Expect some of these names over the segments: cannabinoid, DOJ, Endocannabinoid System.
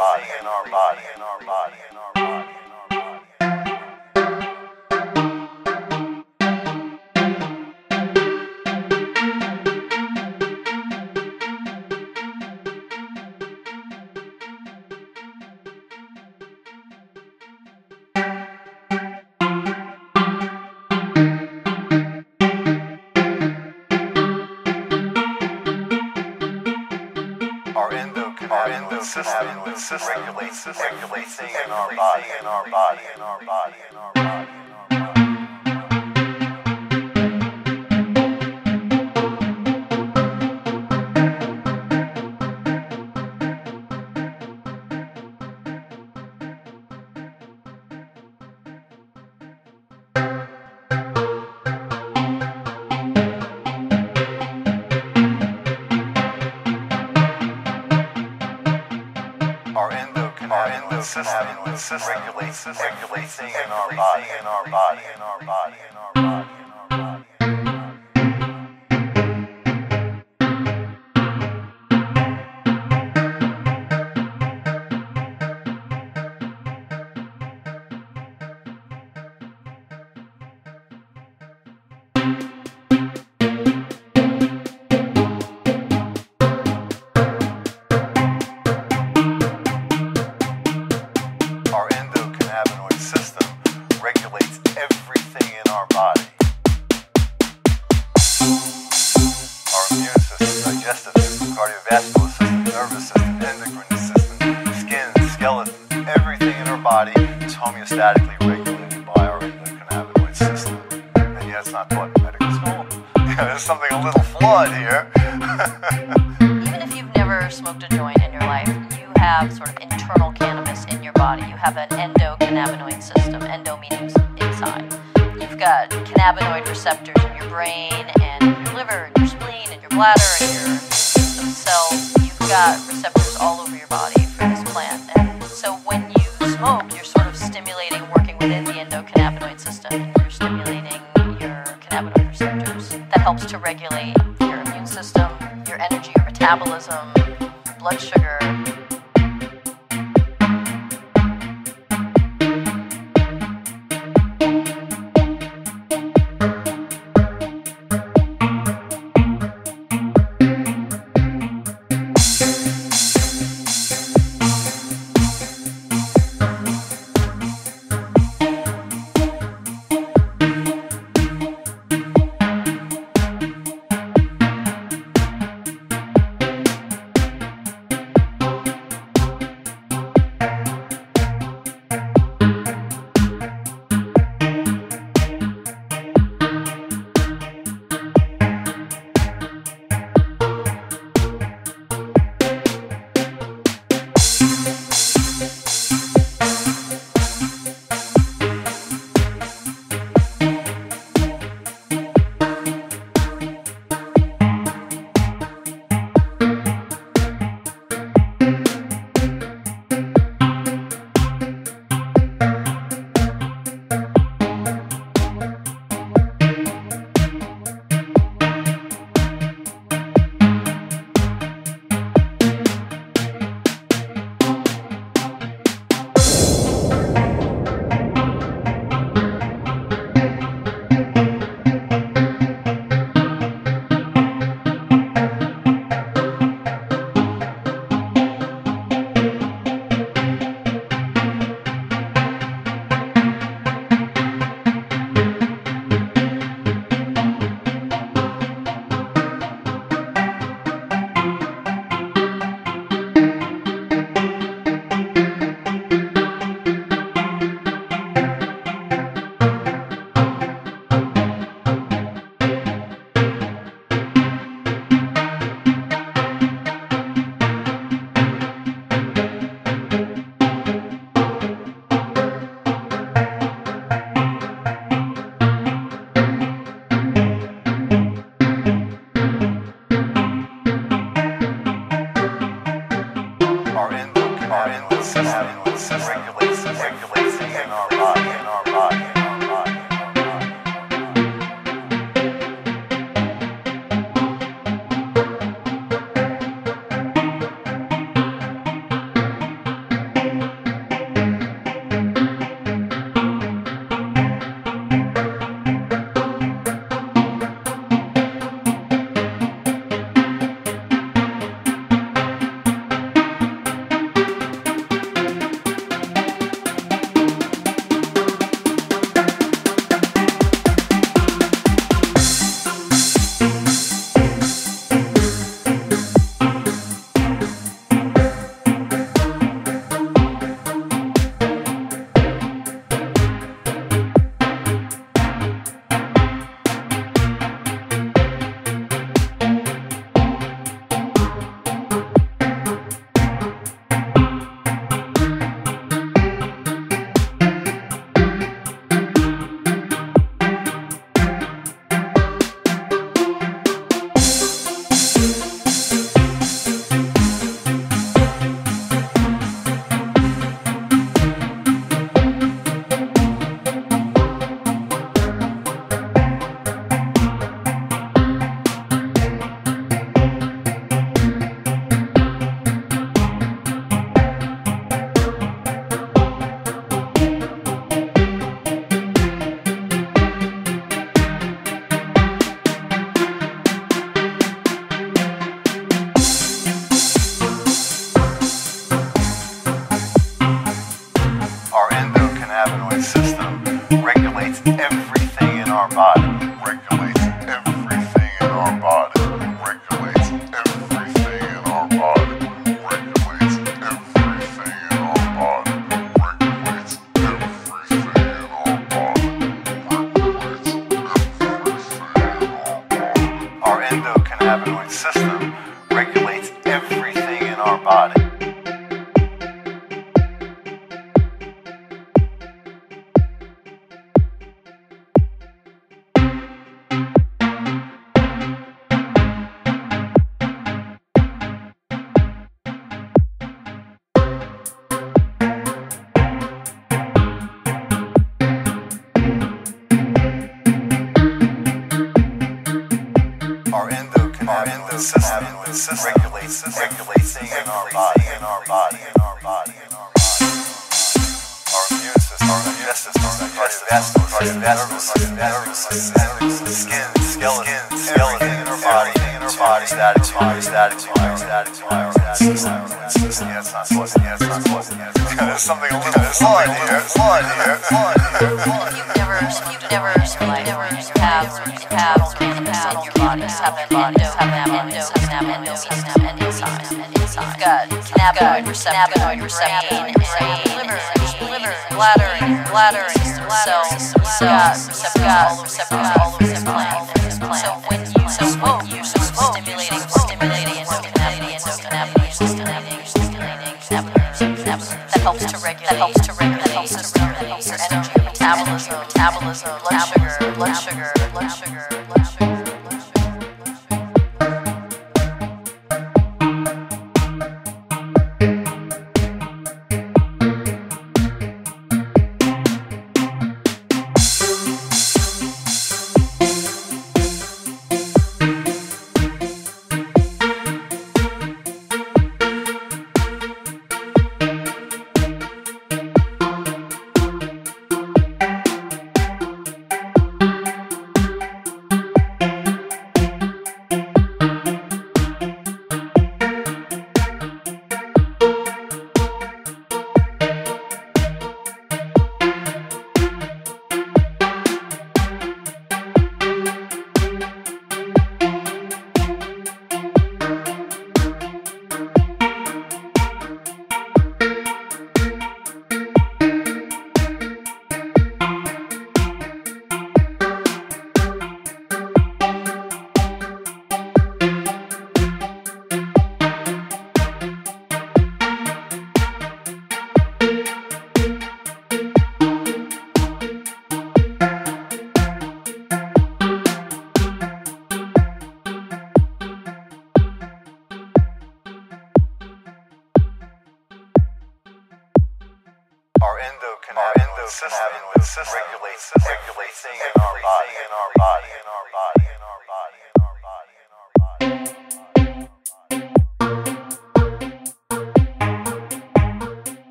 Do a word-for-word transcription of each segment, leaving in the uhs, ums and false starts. body, in our body, in our body, in our body. Endocannabinoid system regulates regulating in our body, in our body, in our body, in our body. System regulates regulating in our body, in our body, in our body, in our body. Cardiovascular system, nervous system, endocrine system, skin, skeleton, everything in our body is homeostatically regulated by our endocannabinoid system. And yeah, it's not taught in medical school. Yeah, there's something a little flawed here. Even if you've never smoked a joint in your life, you have sort of internal cannabis in your body. You have an endocannabinoid system, endo meaning inside. You've got cannabinoid receptors in your brain and your liver and your spleen and your bladder and your... So you've got receptors all over your body for this plant. And so when you smoke, you're sort of stimulating, working within the endocannabinoid system, and you're stimulating your cannabinoid receptors. That helps to regulate your immune system, your energy, your metabolism, your blood sugar. Regulates regulates in our body, in our body, in our body. In our body.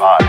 our body.